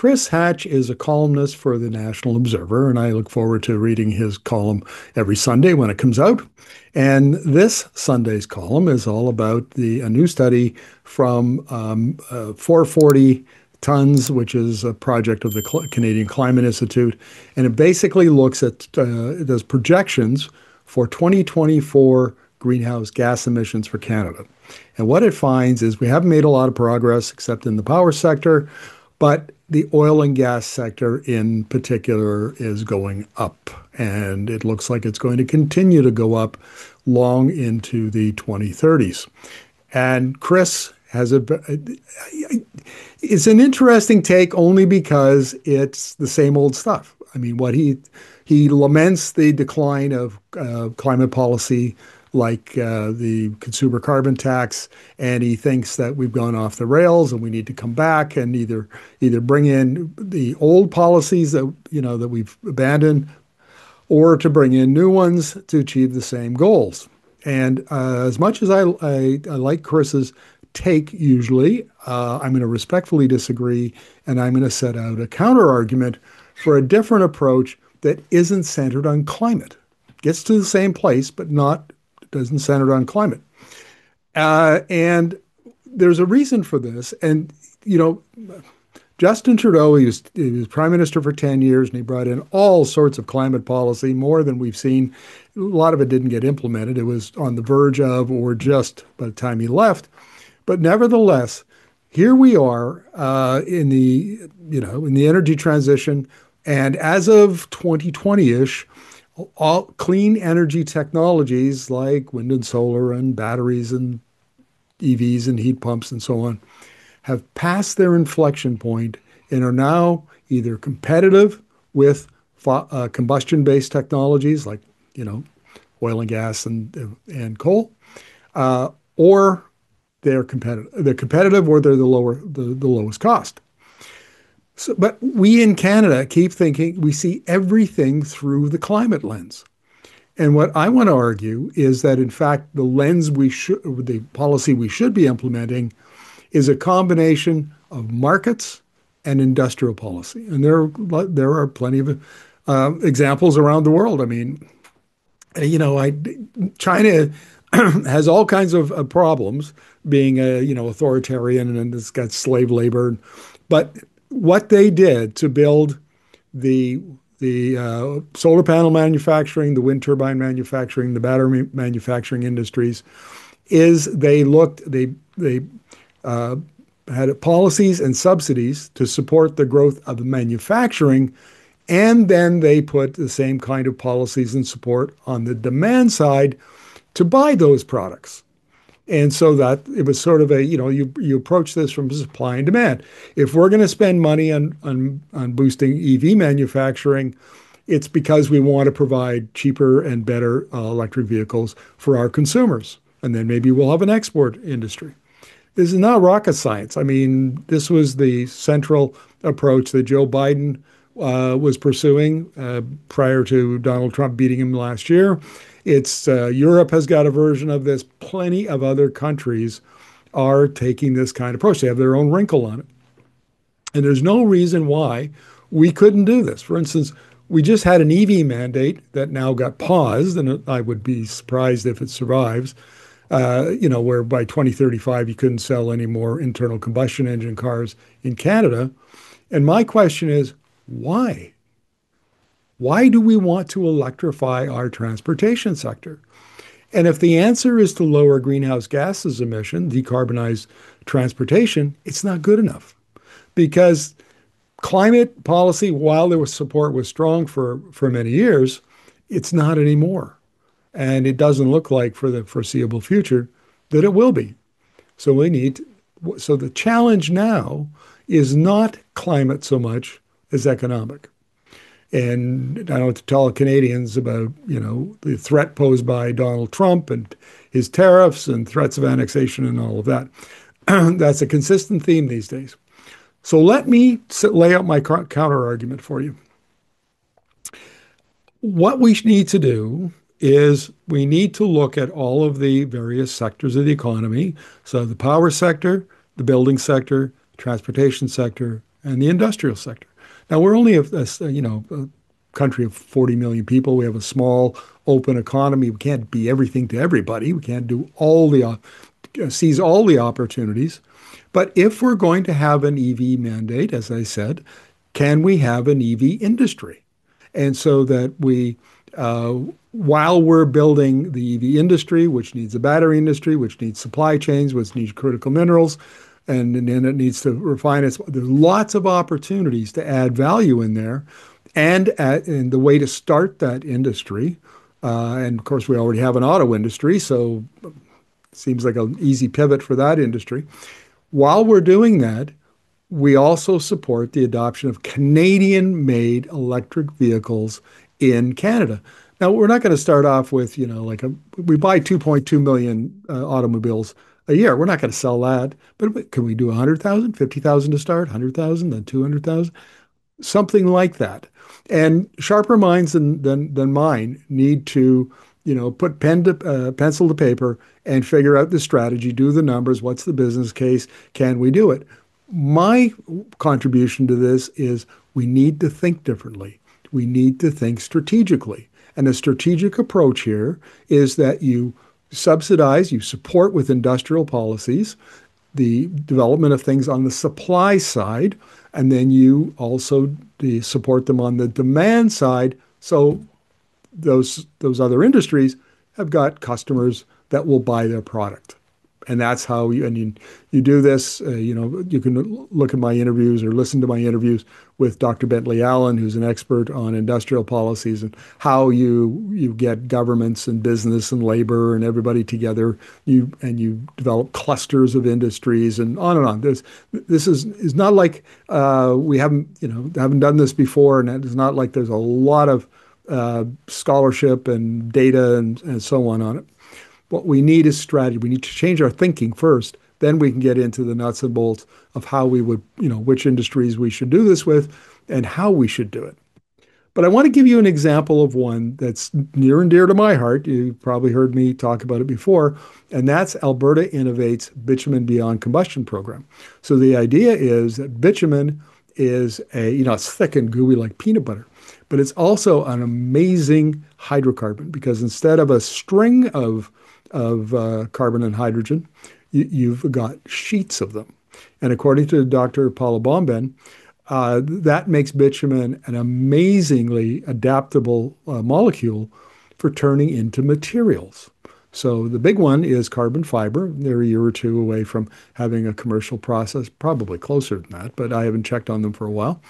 Chris Hatch is a columnist for the National Observer, and I look forward to reading his column every Sunday when it comes out. And this Sunday's column is all about a new study from 440 tons, which is a project of the Canadian Climate Institute. And it basically looks at, it does projections for 2024 greenhouse gas emissions for Canada. And what it finds is we haven't made a lot of progress except in the power sector, but the oil and gas sector in particular is going up. And it looks like it's going to continue to go up long into the 2030s. And Chris has it's an interesting take only because it's the same old stuff. I mean, what he laments the decline of climate policy like the consumer carbon tax, and he thinks that we've gone off the rails and we need to come back and either bring in the old policies that that we've abandoned, or to bring in new ones to achieve the same goals. And as much as I like Chris's take usually, I'm going to respectfully disagree, and I'm going to set out a counter argument for a different approach that isn't centered on climate. Gets to the same place, but doesn't center on climate. And there's a reason for this. And, Justin Trudeau, he was prime minister for 10 years, and he brought in all sorts of climate policy, more than we've seen. A lot of it didn't get implemented. It was on the verge of, or just by the time he left. But nevertheless, here we are in the energy transition. And as of 2020-ish, all clean energy technologies like wind and solar and batteries and EVs and heat pumps and so on have passed their inflection point and are now either competitive with combustion-based technologies like, oil and gas and coal, or they're competitive. They're competitive, or they're the lowest cost. So, but we in Canada keep thinking we see everything through the climate lens. And what I want to argue is that, in fact, the policy we should be implementing is a combination of markets and industrial policy. And there are plenty of examples around the world. I mean, China has all kinds of problems being authoritarian, and it's got slave labor. But what they did to build the solar panel manufacturing, the wind turbine manufacturing, the battery manufacturing industries, is they had policies and subsidies to support the growth of the manufacturing, and then they put the same kind of policies and support on the demand side to buy those products. And so that it was sort of you approach this from supply and demand. If we're going to spend money on boosting EV manufacturing, it's because we want to provide cheaper and better electric vehicles for our consumers. And then maybe we'll have an export industry. This is not rocket science. I mean, this was the central approach that Joe Biden was pursuing prior to Donald Trump beating him last year. Europe has got a version of this. Plenty of other countries are taking this kind of approach. They have their own wrinkle on it. And there's no reason why we couldn't do this. For instance, we just had an EV mandate that now got paused, and I would be surprised if it survives, where by 2035 you couldn't sell any more internal combustion engine cars in Canada. And my question is, why? Why do we want to electrify our transportation sector? And if the answer is to lower greenhouse gases emission, decarbonize transportation, it's not good enough. Because climate policy, while their support was strong for many years, it's not anymore. And it doesn't look like for the foreseeable future that it will be. So the challenge now is not climate so much as economic. And I don't have to tell Canadians about, the threat posed by Donald Trump and his tariffs and threats of annexation and all of that. That's a consistent theme these days. So let me lay out my counter-argument for you. What we need to do is we need to look at all of the various sectors of the economy. So the power sector, the building sector, transportation sector, and the industrial sector. Now, we're only a country of 40 million people. We have a small, open economy. We can't be everything to everybody. We can't do seize all the opportunities. But if we're going to have an EV mandate, as I said, can we have an EV industry? And so that we, while we're building the EV industry, which needs a battery industry, which needs supply chains, which needs critical minerals, and then it needs to refine it. There's lots of opportunities to add value in there. And the way to start that industry, and of course, we already have an auto industry, so it seems like an easy pivot for that industry. While we're doing that, we also support the adoption of Canadian-made electric vehicles in Canada. Now, we're not going to start off with, we buy 2.2 million automobiles a year. We're not going to sell that. But can we do 100,000, 50,000 to start, 100,000, then 200,000? Something like that. And sharper minds than mine need to, put pencil to paper and figure out the strategy, do the numbers, what's the business case, can we do it? My contribution to this is we need to think differently. We need to think strategically. And a strategic approach here is that you subsidize, you support with industrial policies, the development of things on the supply side, and then you also support them on the demand side. So those other industries have got customers that will buy their product. And that's how you do this. You can look at my interviews or listen to my interviews with Dr. Bentley Allen, who's an expert on industrial policies and how you get governments and business and labor and everybody together. You develop clusters of industries and on and on. This is not like we haven't done this before, and it's not like there's a lot of scholarship and data and so on it. What we need is strategy. We need to change our thinking first. Then we can get into the nuts and bolts of how we would, which industries we should do this with and how we should do it. But I want to give you an example of one that's near and dear to my heart. You probably heard me talk about it before, and that's Alberta Innovates Bitumen Beyond Combustion Program. So the idea is that bitumen is it's thick and gooey like peanut butter, but it's also an amazing hydrocarbon because instead of a string of carbon and hydrogen, you've got sheets of them. And according to Dr. Paula Bomben, that makes bitumen an amazingly adaptable molecule for turning into materials. So the big one is carbon fiber. They're a year or two away from having a commercial process, probably closer than that, but I haven't checked on them for a while.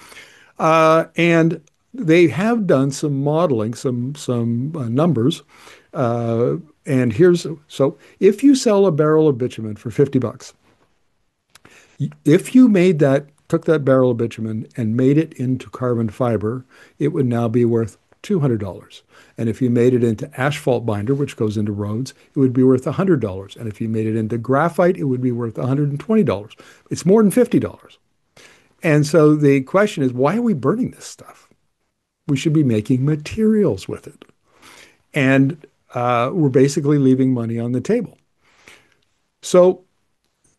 And they have done some modeling, some numbers. And so if you sell a barrel of bitumen for $50, if you took that barrel of bitumen and made it into carbon fiber, it would now be worth $200. And if you made it into asphalt binder, which goes into roads, it would be worth $100. And if you made it into graphite, it would be worth $120. It's more than $50. And so the question is, why are we burning this stuff? We should be making materials with it. And we're basically leaving money on the table. So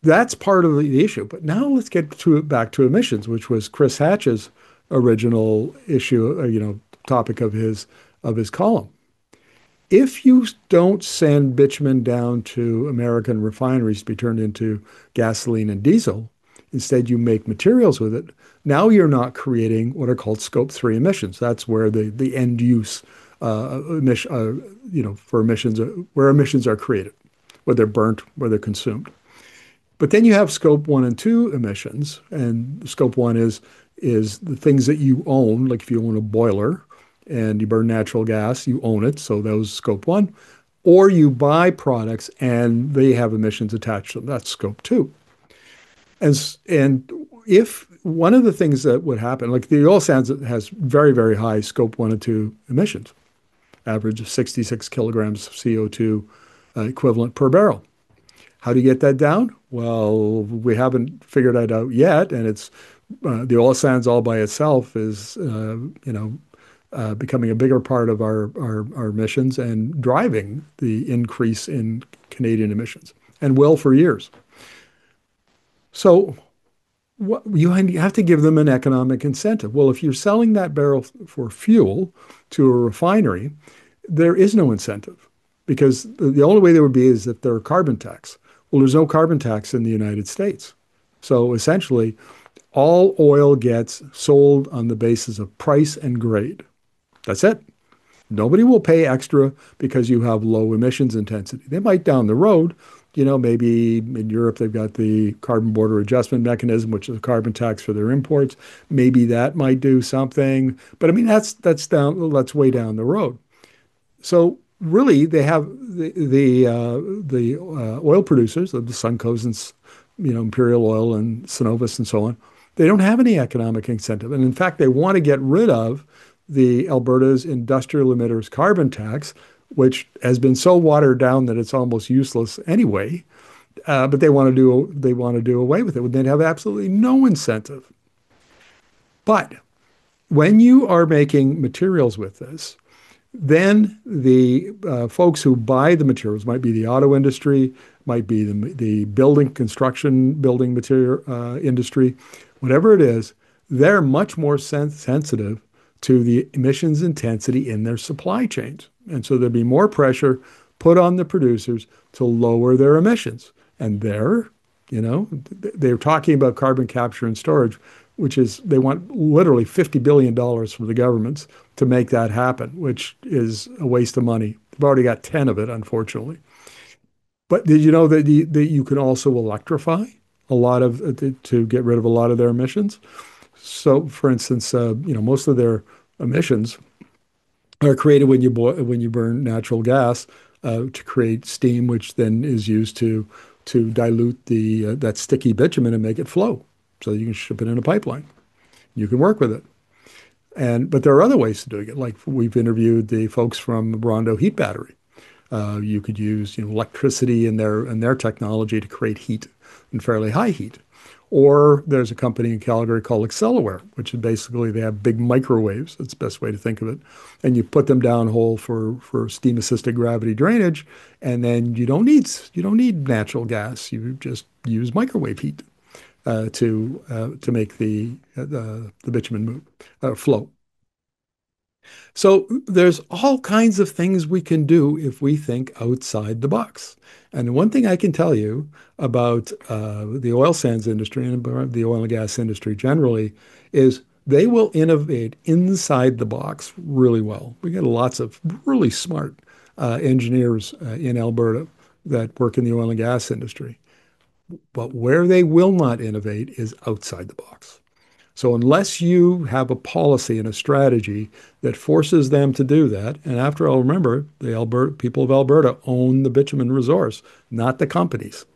that's part of the issue. But now let's get back to emissions, which was Chris Hatch's original issue, topic of his column. If you don't send bitumen down to American refineries to be turned into gasoline and diesel, instead you make materials with it, now you're not creating what are called Scope 3 emissions. That's where the end use where emissions are created, where they're burnt, where they're consumed. But then you have Scope 1 and 2 emissions, and Scope 1 is the things that you own, like if you own a boiler and you burn natural gas, you own it, so that was Scope 1. Or you buy products and they have emissions attached to them, that's Scope 2. And if one of the things that would happen, like the oil sands has very, very high Scope 1 and 2 emissions, average of 66 kilograms of CO2 equivalent per barrel. How do you get that down? Well, we haven't figured that out yet, and it's the oil sands all by itself is, becoming a bigger part of our emissions and driving the increase in Canadian emissions, and will for years. So you have to give them an economic incentive. Well, if you're selling that barrel for fuel to a refinery, there is no incentive, because the only way there would be is if there are carbon tax. Well, there's no carbon tax in the United States. So essentially, all oil gets sold on the basis of price and grade. That's it. Nobody will pay extra because you have low emissions intensity. They might down the road, you know, maybe in Europe, they've got the carbon border adjustment mechanism, which is a carbon tax for their imports. Maybe that might do something. But I mean, that's way down the road. So really, they have the oil producers, the Suncos and, you know, Imperial Oil and Synovus and so on. They don't have any economic incentive. And in fact, they want to get rid of the Alberta's industrial emitters carbon tax, which has been so watered down that it's almost useless anyway. But they want to do away with it. They'd have absolutely no incentive. But when you are making materials with this, then the folks who buy the materials, might be the auto industry, might be the construction building material industry, whatever it is, they're much more sensitive to the emissions intensity in their supply chains. And so there'd be more pressure put on the producers to lower their emissions. And they're talking about carbon capture and storage, which is they want literally $50 billion from the governments to make that happen, which is a waste of money. They've already got 10 of it, unfortunately. But did you know that you can also electrify to get rid of a lot of their emissions? So, for instance, most of their emissions are created when you burn natural gas to create steam, which then is used to dilute that sticky bitumen and make it flow. So you can ship it in a pipeline. You can work with it. But there are other ways to do it. Like we've interviewed the folks from Rondo Heat Battery. You could use electricity in their technology to create heat and fairly high heat. Or there's a company in Calgary called Accelaware, which is basically they have big microwaves. That's the best way to think of it. And you put them down hole for steam-assisted gravity drainage, and then you don't need natural gas. You just use microwave heat to make the bitumen move flow. So there's all kinds of things we can do if we think outside the box. And one thing I can tell you about the oil sands industry and the oil and gas industry generally is they will innovate inside the box really well. We got lots of really smart engineers in Alberta that work in the oil and gas industry. But where they will not innovate is outside the box. So unless you have a policy and a strategy that forces them to do that, and after all, remember, people of Alberta own the bitumen resource, not the companies.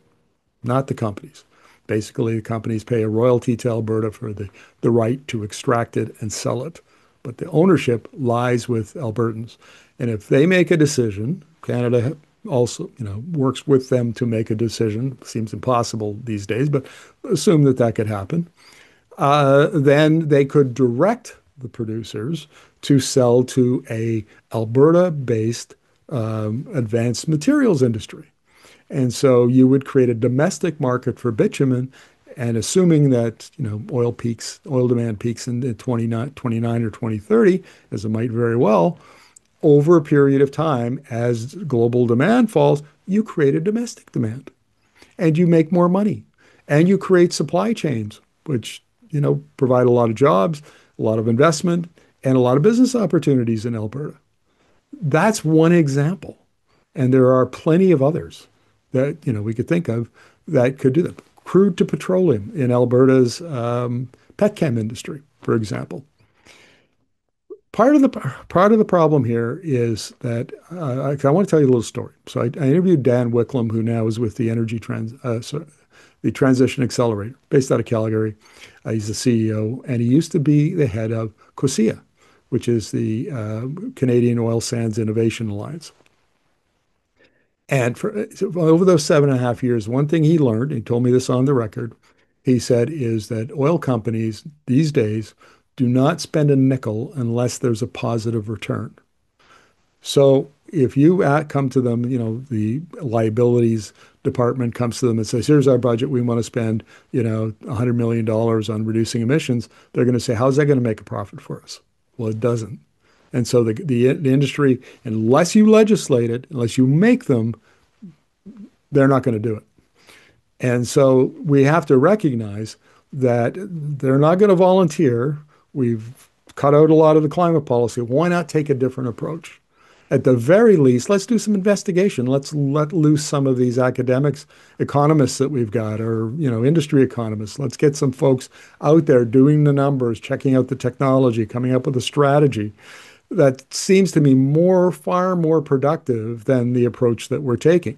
Not the companies. Basically, the companies pay a royalty to Alberta for the right to extract it and sell it. But the ownership lies with Albertans. And if they make a decision, Canada also works with them to make a decision. Seems impossible these days, but assume that could happen. Then they could direct the producers to sell to a Alberta-based advanced materials industry. And so you would create a domestic market for bitumen, and assuming that oil demand peaks in 2029 or 2030, as it might very well, over a period of time, as global demand falls, you create a domestic demand, and you make more money, and you create supply chains, which provide a lot of jobs, a lot of investment, and a lot of business opportunities in Alberta. That's one example. And there are plenty of others that, we could think of that could do that. Crude to petroleum in Alberta's petchem industry, for example. Part of the problem here is that, I want to tell you a little story. So I interviewed Dan Wicklum, who now is with the Energy Trans, the Transition Accelerator, based out of Calgary. He's the CEO, and he used to be the head of COSIA, which is the Canadian Oil Sands Innovation Alliance. And over those 7.5 years, one thing he learned, he told me this on the record, he said, is that oil companies these days do not spend a nickel unless there's a positive return. So if you come to them, you know, the liabilities department comes to them and says, here's our budget, we want to spend, you know, $100 million on reducing emissions, they're going to say, how's that going to make a profit for us? Well, it doesn't. And so the industry, unless you legislate it, unless you make them, they're not going to do it. And so we have to recognize that they're not going to volunteer. We've cut out a lot of the climate policy. Why not take a different approach? At the very least, let's do some investigation. Let's let loose some of these academics, economists that we've got, or, you know, industry economists. Let's get some folks out there doing the numbers, checking out the technology, coming up with a strategy. That seems to me far more productive than the approach that we're taking.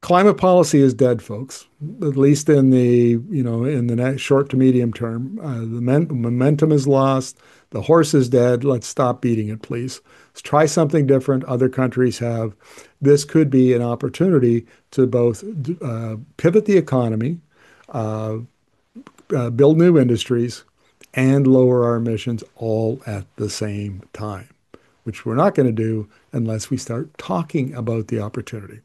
Climate policy is dead, folks, at least in the, you know, in the short to medium term. The momentum is lost. The horse is dead. Let's stop beating it, please. Let's try something different. Other countries have. This could be an opportunity to both pivot the economy, build new industries, and lower our emissions all at the same time, which we're not going to do unless we start talking about the opportunity.